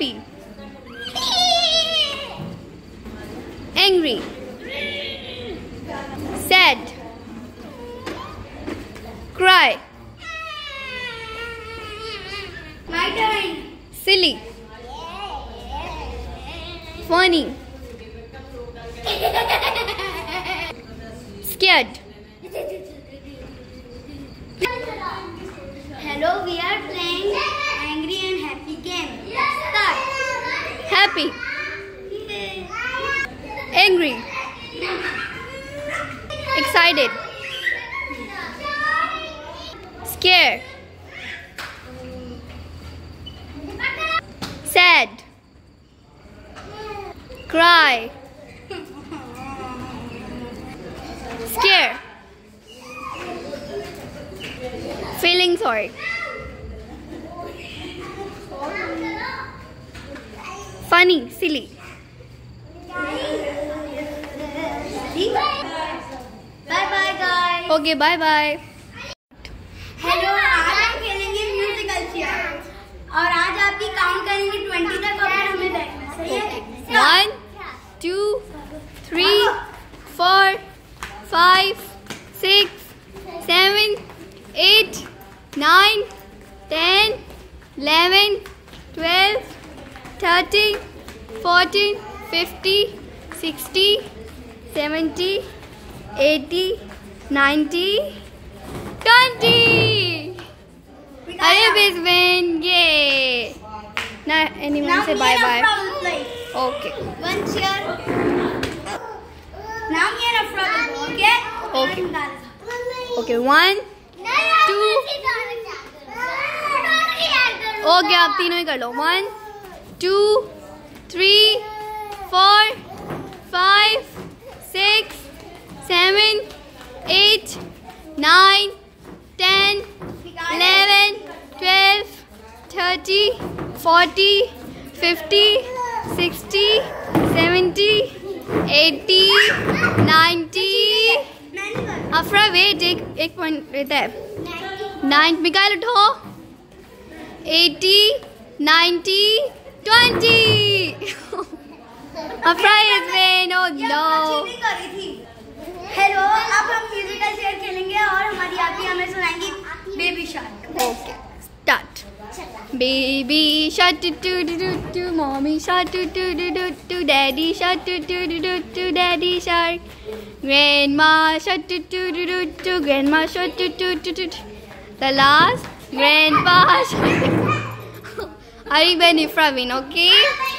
Happy. Angry. Sad. Cry. My turn. Silly. Funny. Scared. Hello, we are playing Angry and Happy game. Start. Happy. Angry. Excited. Scared. Sad. Cry. Scared. Feeling sorry. Funny, silly. Bye bye guys. Okay, bye bye. Hello, आज हम खेलेंगे musical chair और आज आपकी count करेंगे 20 तक और हमें देखना सही है? 1, 2, 3, 4, 5, 6, 7, 8, 9, 10, 11, 12, 13, 14, 15, 16, 17, 18, 19, 20. Hiya Benny. Yay. Now anyone say bye bye. Okay. One chair. Now we are problem. Okay. Okay. Okay. 1, 2. Okay, आप तीनों ही कर लो. 1, 2, 3, 4, 5, 6, 7, 8, 9, 10, 11, 12, 13, 14, 15, 16, 17, 18, 19. Afra, wait, एक देता है. 9 मिकाइल उठो. 80, 90, 20. Afra is win. Oh no. Hello, अब हम म्यूजिकल चेयर खेलेंगे और हमारी आपकी हमें सुनाएंगी baby shark. Okay, start. Baby shark do do do do, mommy shark do do do do, daddy shark do do do do, daddy shark. Grandma shark do do do do, grandma shark do do do. The last, grandpa shark. Are you Benny Frabbin? Okay.